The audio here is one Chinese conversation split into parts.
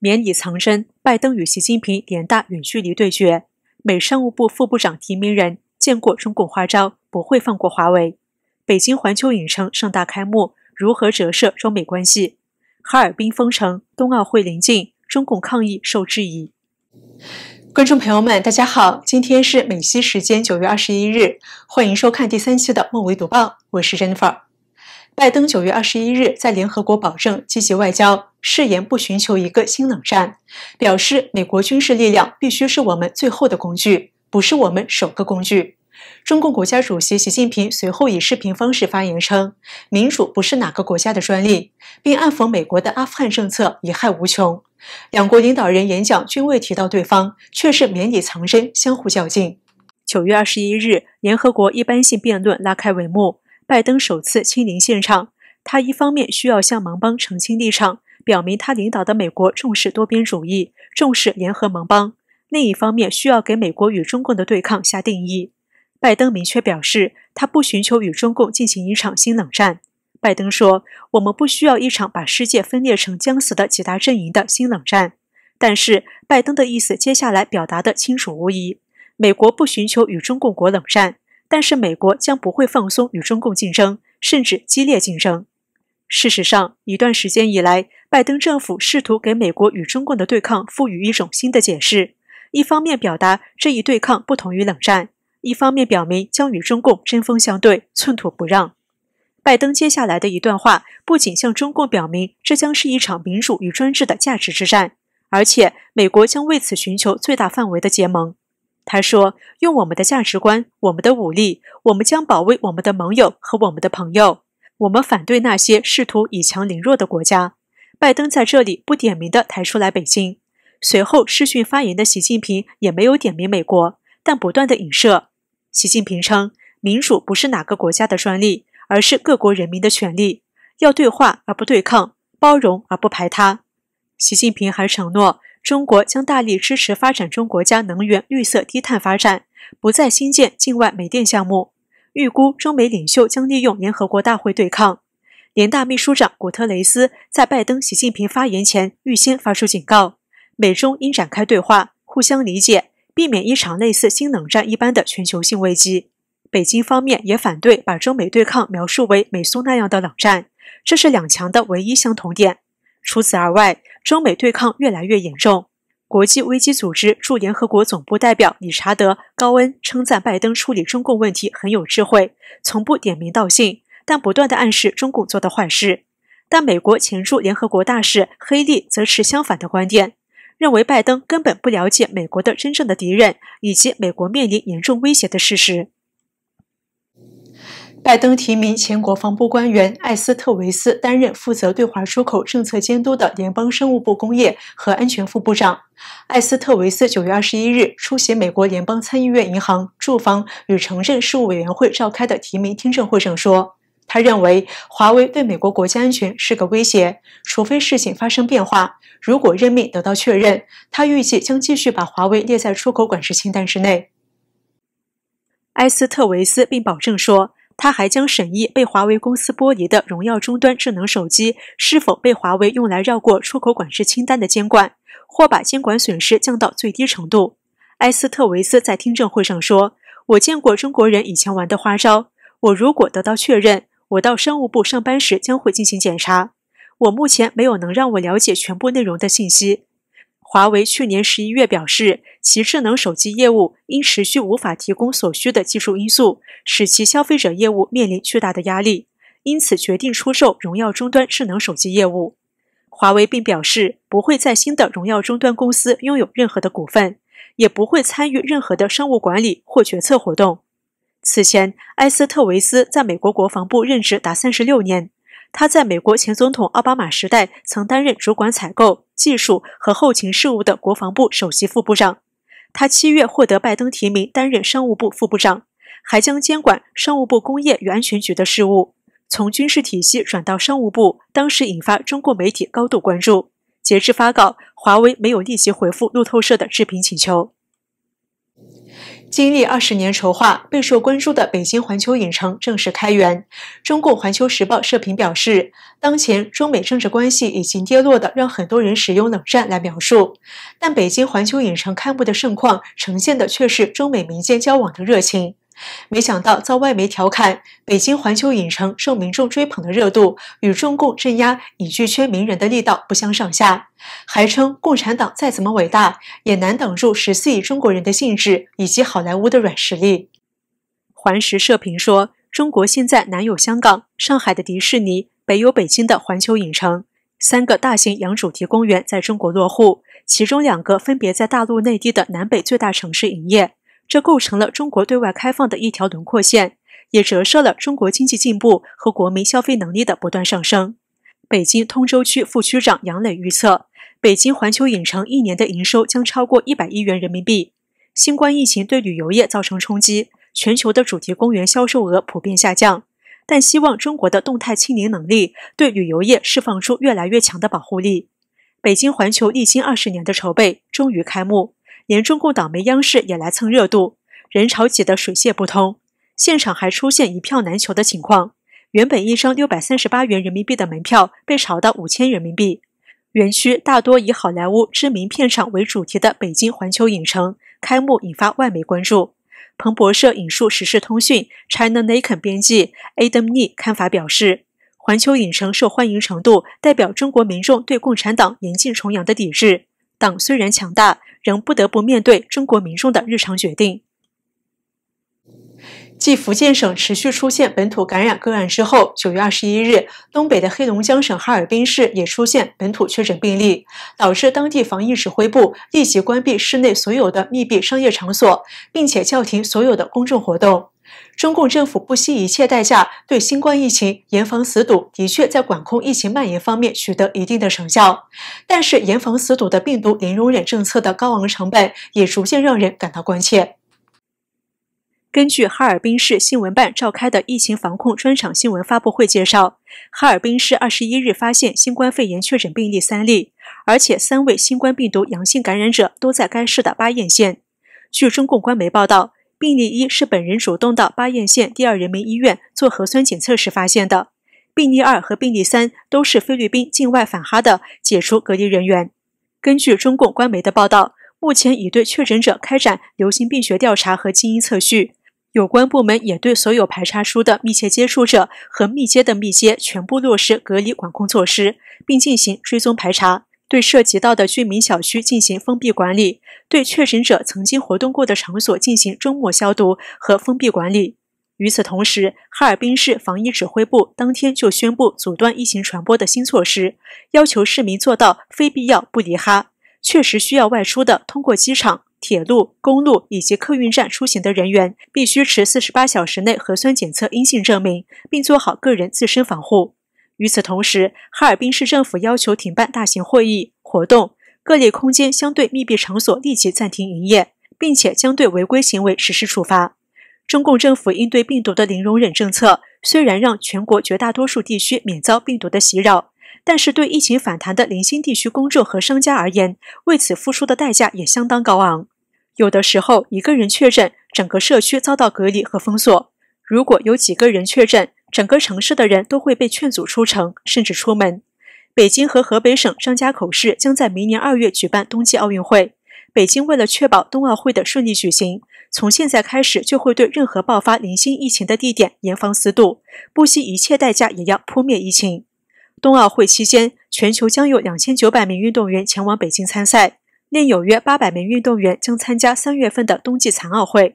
绵里藏针，拜登与习近平联大远距离对决。美商务部副部长提名人见过中共花招，不会放过华为。北京环球影城盛大开幕，如何折射中美关系？哈尔滨封城，冬奥会临近，中共抗疫受质疑。观众朋友们，大家好，今天是美西时间9月21日，欢迎收看第3期的孟维读报，我是 Jennifer。 拜登9月21日在联合国保证积极外交，誓言不寻求一个新冷战，表示美国军事力量必须是我们最后的工具，不是我们首个工具。中共国家主席习近平随后以视频方式发言称，民主不是哪个国家的专利，并暗讽美国的阿富汗政策贻害无穷。两国领导人演讲均未提到对方，却是绵里藏针，相互较劲。9月21日，联合国一般性辩论拉开帷幕，拜登首次亲临现场。他一方面需要向盟邦澄清立场，表明他领导的美国重视多边主义，重视联合盟邦；另一方面需要给美国与中共的对抗下定义。拜登明确表示，他不寻求与中共进行一场新冷战。拜登说，我们不需要一场把世界分裂成将死的几大阵营的新冷战。但是拜登的意思接下来表达的清楚无疑，美国不寻求与中共国冷战，但是美国将不会放松与中共竞争，甚至激烈竞争。事实上，一段时间以来，拜登政府试图给美国与中共的对抗赋予一种新的解释，一方面表达这一对抗不同于冷战，一方面表明将与中共针锋相对，寸土不让。拜登接下来的一段话不仅向中共表明这将是一场民主与专制的价值之战，而且美国将为此寻求最大范围的结盟。他说，用我们的价值观，我们的武力，我们将保卫我们的盟友和我们的朋友，我们反对那些试图以强凌弱的国家。拜登在这里不点名地抬出来北京。随后视讯发言的习近平也没有点名美国，但不断地影射。习近平称，民主不是哪个国家的专利，而是各国人民的权利，要对话而不对抗，包容而不排他。习近平还承诺，中国将大力支持发展中国家能源绿色低碳发展，不再新建境外煤电项目。预估中美领袖将利用联合国大会对抗。联大秘书长古特雷斯在拜登、习近平发言前预先发出警告，美中应展开对话，互相理解，避免一场类似新冷战一般的全球性危机。北京方面也反对把中美对抗描述为美苏那样的冷战，这是两强的唯一相同点。除此而外，中美对抗越来越严重。国际危机组织驻联合国总部代表理查德·高恩称赞拜登处理中共问题很有智慧，从不点名道姓，但不断地暗示中共做的坏事。但美国前驻联合国大使黑利则持相反的观点，认为拜登根本不了解美国的真正的敌人，以及美国面临严重威胁的事实。拜登提名前国防部官员艾斯特维斯担任负责对华出口政策监督的联邦生物部工业和安全副部长。艾斯特维斯9月21日出席美国联邦参议院银行、住房与城镇事务委员会召开的提名听证会上说，他认为华为对美国国家安全是个威胁，除非事情发生变化，如果任命得到确认，他预计将继续把华为列在出口管制清单之内。艾斯特维斯并保证说，他还将审议被华为公司剥离的荣耀终端智能手机是否被华为用来绕过出口管制清单的监管，或把监管损失降到最低程度。埃斯特维斯在听证会上说，我见过中国人以前玩的花招，我如果得到确认，我到商务部上班时将会进行检查。我目前没有能让我了解全部内容的信息。华为去年11月表示，其智能手机业务因持续无法提供所需的技术因素，使其消费者业务面临巨大的压力，因此决定出售荣耀终端智能手机业务。华为并表示，不会在新的荣耀终端公司拥有任何的股份，也不会参与任何的商务管理或决策活动。此前，埃斯特维斯在美国国防部任职达36年。他在美国前总统奥巴马时代曾担任主管采购、技术和后勤事务的国防部首席副部长。他7月获得拜登提名担任商务部副部长，还将监管商务部工业与安全局的事务。从军事体系转到商务部，当时引发中国媒体高度关注。截至发稿，华为没有立即回复路透社的置评请求。经历20年筹划，备受关注的北京环球影城正式开园。中共环球时报社评表示，当前中美政治关系已经跌落的让很多人使用冷战来描述，但北京环球影城开幕的盛况呈现的却是中美民间交往的热情。没想到遭外媒调侃，北京环球影城受民众追捧的热度与中共镇压已剧圈名人的力道不相上下。 还称共产党再怎么伟大，也难挡住14亿中国人的兴致以及好莱坞的软实力。环时社评说，中国现在南有香港、上海的迪士尼，北有北京的环球影城，3个大型洋主题公园在中国落户，其中2个分别在大陆内地的南北最大城市营业，这构成了中国对外开放的一条轮廓线，也折射了中国经济进步和国民消费能力的不断上升。北京通州区副区长杨磊预测， 北京环球影城1年的营收将超过100亿元人民币。新冠疫情对旅游业造成冲击，全球的主题公园销售额普遍下降，但希望中国的动态清零能力对旅游业释放出越来越强的保护力。北京环球历经20年的筹备，终于开幕，连中共党媒央视也来蹭热度，人潮挤得水泄不通，现场还出现一票难求的情况。原本一张638元人民币的门票被炒到5000人民币。 园区大多以好莱坞知名片场为主题的北京环球影城开幕引发外媒关注。彭博社引述时事通讯 China Nation 编辑 Adam Lee 看法表示，环球影城受欢迎程度代表中国民众对共产党严禁重洋的抵制。党虽然强大，仍不得不面对中国民众的日常决定。 继福建省持续出现本土感染个案之后，9月21日，东北的黑龙江省哈尔滨市也出现本土确诊病例，导致当地防疫指挥部立即关闭市内所有的密闭商业场所，并且叫停所有的公众活动。中共政府不惜一切代价对新冠疫情严防死堵，的确在管控疫情蔓延方面取得一定的成效，但是严防死堵的病毒零容忍政策的高昂成本也逐渐让人感到关切。 根据哈尔滨市新闻办召开的疫情防控专场新闻发布会介绍，哈尔滨市21日发现新冠肺炎确诊病例3例，而且3位新冠病毒阳性感染者都在该市的巴彦县。据中共官媒报道，病例1是本人主动到巴彦县第2人民医院做核酸检测时发现的，病例2和病例3都是菲律宾境外返哈的解除隔离人员。根据中共官媒的报道，目前已对确诊者开展流行病学调查和基因测序。 有关部门也对所有排查出的密切接触者和密接的密接全部落实隔离管控措施，并进行追踪排查；对涉及到的居民小区进行封闭管理；对确诊者曾经活动过的场所进行周末消毒和封闭管理。与此同时，哈尔滨市防疫指挥部当天就宣布阻断疫情传播的新措施，要求市民做到非必要不离哈。确实需要外出的，通过机场、 铁路、公路以及客运站出行的人员必须持48小时内核酸检测阴性证明，并做好个人自身防护。与此同时，哈尔滨市政府要求停办大型会议活动，各类空间相对密闭场所立即暂停营业，并且将对违规行为实施处罚。中共政府应对病毒的零容忍政策，虽然让全国绝大多数地区免遭病毒的袭扰， 但是对疫情反弹的零星地区公众和商家而言，为此付出的代价也相当高昂。有的时候，一个人确诊，整个社区遭到隔离和封锁；如果有几个人确诊，整个城市的人都会被劝阻出城，甚至出门。北京和河北省张家口市将在明年2月举办冬季奥运会。北京为了确保冬奥会的顺利举行，从现在开始就会对任何爆发零星疫情的地点严防死堵，不惜一切代价也要扑灭疫情。 冬奥会期间，全球将有2900名运动员前往北京参赛，另有约800名运动员将参加3月份的冬季残奥会。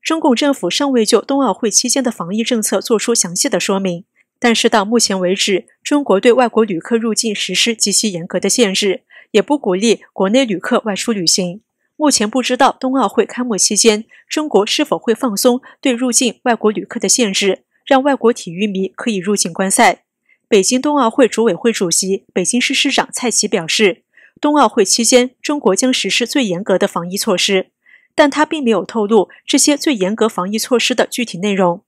中共政府尚未就冬奥会期间的防疫政策做出详细的说明，但是到目前为止，中国对外国旅客入境实施极其严格的限制，也不鼓励国内旅客外出旅行。目前不知道冬奥会开幕期间，中国是否会放松对入境外国旅客的限制，让外国体育迷可以入境观赛。 北京冬奥会组委会主席、北京市市长蔡奇表示，冬奥会期间，中国将实施最严格的防疫措施，但他并没有透露这些最严格防疫措施的具体内容。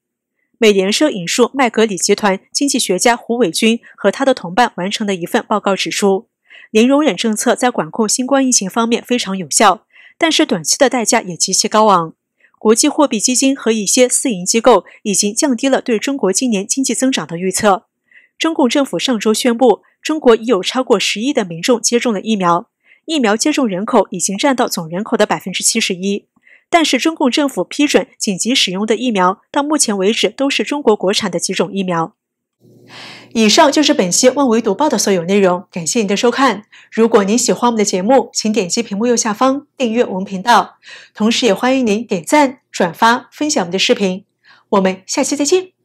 美联社引述麦格理集团经济学家胡伟军和他的同伴完成的一份报告指出，零容忍政策在管控新冠疫情方面非常有效，但是短期的代价也极其高昂。国际货币基金和一些私营机构已经降低了对中国今年经济增长的预测。中共政府上周宣布，中国已有超过10亿的民众接种了疫苗，疫苗接种人口已经占到总人口的 71%。但是中共政府批准紧急使用的疫苗，到目前为止都是中国国产的几种疫苗。以上就是本期万维读报的所有内容，感谢您的收看。如果您喜欢我们的节目，请点击屏幕右下方订阅我们频道，同时也欢迎您点赞、转发、分享我们的视频。我们下期再见。